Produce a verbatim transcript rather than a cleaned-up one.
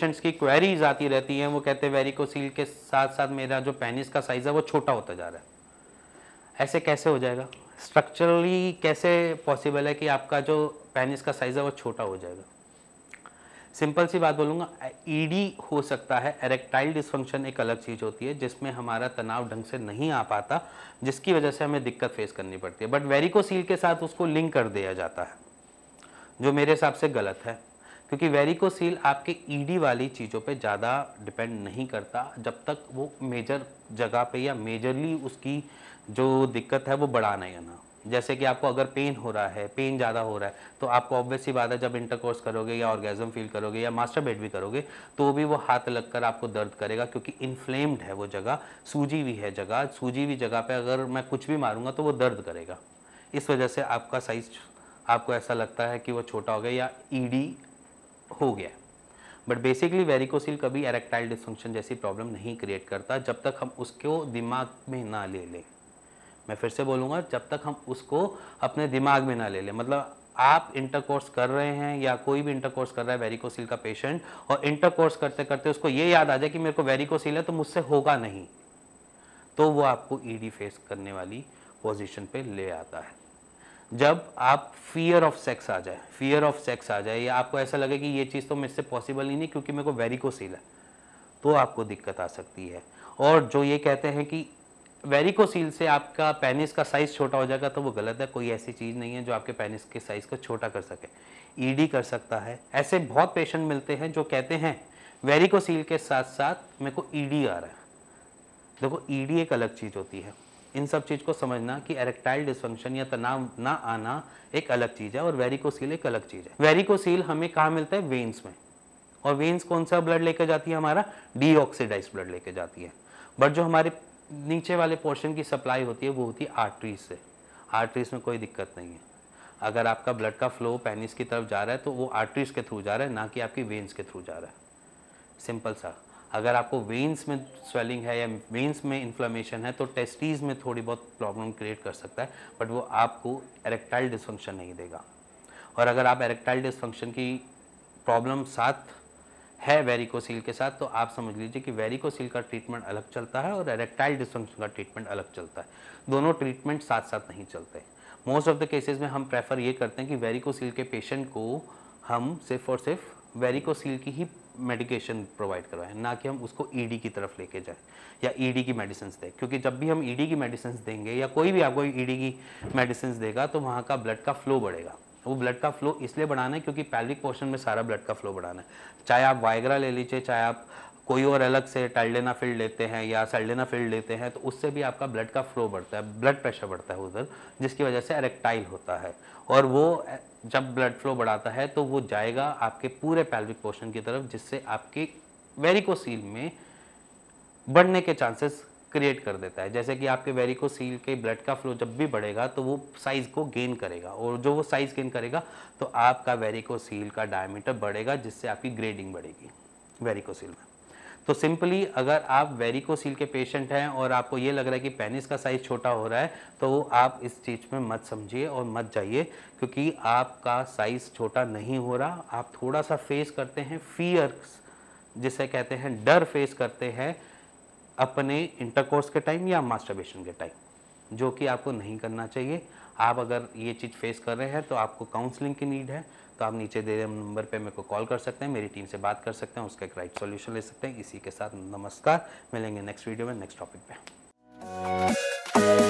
Patients की queries आती रहती हैं, वो कहते हैं वेरिकोसील के साथ साथ मेरा जो पेनिस का साइज़ है वो छोटा होता जा रहा है। ऐसे कैसे हो जाएगा? स्ट्रक्चरली कैसे पॉसिबल है कि आपका जो पेनिस का साइज़ है वो छोटा हो जाएगा? सिंपल सी बात बोलूँगा, ईडी हो सकता है, एरेक्टाइल डिसफंक्शन एक अलग चीज़ होती है जिसमें हमारा तनाव ढंग से नहीं आ पाता, जिसकी वजह से हमें दिक्कत फेस करनी पड़ती है। बट वेरिकोसील के साथ उसको लिंक कर दिया जाता है, जो मेरे हिसाब से गलत है, क्योंकि वेरिकोसील आपके ईडी वाली चीज़ों पे ज़्यादा डिपेंड नहीं करता जब तक वो मेजर जगह पे या मेजरली उसकी जो दिक्कत है वो बढ़ा नहीं आना। जैसे कि आपको अगर पेन हो रहा है, पेन ज़्यादा हो रहा है, तो आपको ऑब्वियसली बात है जब इंटरकोर्स करोगे या ऑर्गेजम फील करोगे या मास्टरबेट भी करोगे तो भी वो हाथ लगकर आपको दर्द करेगा, क्योंकि इन्फ्लेम्ड है वो जगह, सूजी हुई है जगह। सूजी हुई जगह पर अगर मैं कुछ भी मारूँगा तो वो दर्द करेगा। इस वजह से आपका साइज़ आपको ऐसा लगता है कि वो छोटा हो गया या ईडी हो गया। बट बेसिकली वेरिकोसील कभी एरेक्टाइल डिसफंक्शन जैसी प्रॉब्लम नहीं क्रिएट करता जब तक हम उसको दिमाग में ना ले लें। मैं फिर से बोलूँगा, जब तक हम उसको अपने दिमाग में ना ले लें, मतलब आप इंटरकोर्स कर रहे हैं या कोई भी इंटरकोर्स कर रहा है वेरिकोसील का पेशेंट, और इंटरकोर्स करते करते उसको ये याद आ जाए कि मेरे को वेरिकोसील है तो मुझसे होगा नहीं, तो वो आपको ईडी फेस करने वाली पोजिशन पर ले आता है। जब आप फियर ऑफ सेक्स आ जाए, फियर ऑफ सेक्स आ जाए या आपको ऐसा लगे कि ये चीज़ तो मुझसे पॉसिबल ही नहीं क्योंकि मेरे को वेरिकोसील है, तो आपको दिक्कत आ सकती है। और जो ये कहते हैं कि वेरिकोसील से आपका पेनिस का साइज़ छोटा हो जाएगा, तो वो गलत है। कोई ऐसी चीज़ नहीं है जो आपके पेनिस के साइज़ को छोटा कर सके, ईडी कर सकता है। ऐसे बहुत पेशेंट मिलते हैं जो कहते हैं वेरिकोसील के साथ साथ मेरे को ईडी आ रहा है। देखो, ईडी एक अलग चीज़ होती है। इन सब चीज़ को समझना कि एरेक्टाइल डिसफंक्शन या तनाव ना आना एक अलग चीज़ है और वेरिकोसील एक अलग चीज़ है। वेरिकोसील हमें कहाँ मिलता है? वेन्स में। और वेन्स कौन सा ब्लड लेके जाती है? हमारा डीऑक्सीडाइज्ड ब्लड लेके जाती है। बट जो हमारे नीचे वाले पोर्शन की सप्लाई होती है वो होती है आर्टरीज से। आर्टरीज में कोई दिक्कत नहीं है। अगर आपका ब्लड का फ्लो पेनिस की तरफ जा रहा है तो वो आर्टरीज के थ्रू जा रहा है, ना कि आपकी वेन्स के थ्रू जा रहा है। सिंपल सा। अगर आपको वेन्स में स्वेलिंग है या वेन्स में इन्फ्लेमेशन है तो टेस्टीज़ में थोड़ी बहुत प्रॉब्लम क्रिएट कर सकता है, बट वो आपको एरेक्टाइल डिसफंक्शन नहीं देगा। और अगर आप एरेक्टाइल डिसफंक्शन की प्रॉब्लम साथ है वेरिकोसील के साथ, तो आप समझ लीजिए कि वेरिकोसील का ट्रीटमेंट अलग चलता है और एरेक्टाइल डिसफंक्शन का ट्रीटमेंट अलग चलता है। दोनों ट्रीटमेंट साथ साथ नहीं चलते। मोस्ट ऑफ द केसेस में हम प्रेफर ये करते हैं कि वेरिकोसील के पेशेंट को हम सिर्फ और सिर्फ वेरिकोसील की ही मेडिकेशन प्रोवाइड करवाएं, ना कि हम उसको ईडी की तरफ लेके जाएं या ईडी की मेडिसिन्स दें। क्योंकि जब भी हम ईडी की मेडिसिन्स देंगे या कोई भी आपको ईडी की मेडिसिन्स देगा तो वहाँ का ब्लड का फ्लो बढ़ेगा। वो ब्लड का फ्लो इसलिए बढ़ाना है क्योंकि पैल्विक पोर्शन में सारा ब्लड का फ्लो बढ़ाना है। चाहे आप वाइग्रा ले लीजिए, चाहे आप कोई और अलग से टाइल्डेनाफिल लेते हैं या सल्डेनाफिल लेते हैं, तो उससे भी आपका ब्लड का फ्लो बढ़ता है, ब्लड प्रेशर बढ़ता है उधर, जिसकी वजह से एरेक्टाइल होता है। और वो जब ब्लड फ्लो बढ़ाता है तो वो जाएगा आपके पूरे पैल्विक पोर्शन की तरफ, जिससे आपके वेरिकोसील में बढ़ने के चांसेस क्रिएट कर देता है। जैसे कि आपके वेरिकोसील के ब्लड का फ्लो जब भी बढ़ेगा तो वो साइज़ को गेन करेगा, और जो वो साइज़ गेन करेगा तो आपका वेरिकोसील का डायमीटर बढ़ेगा, जिससे आपकी ग्रेडिंग बढ़ेगी वेरिकोसील में। तो सिंपली अगर आप वेरिकोसील के पेशेंट हैं और आपको ये लग रहा है कि पेनिस का साइज़ छोटा हो रहा है, तो आप इस चीज़ में मत समझिए और मत जाइए, क्योंकि आपका साइज़ छोटा नहीं हो रहा। आप थोड़ा सा फेस करते हैं फियर, जिसे कहते हैं डर, फेस करते हैं अपने इंटरकोर्स के टाइम या मास्टरबेशन के टाइम, जो कि आपको नहीं करना चाहिए। आप अगर ये चीज़ फेस कर रहे हैं तो आपको काउंसलिंग की नीड है, तो आप नीचे दे रहे नंबर पे मेरे को कॉल कर सकते हैं, मेरी टीम से बात कर सकते हैं, उसका एक राइट सॉल्यूशन ले सकते हैं। इसी के साथ नमस्कार, मिलेंगे नेक्स्ट वीडियो में नेक्स्ट टॉपिक पे।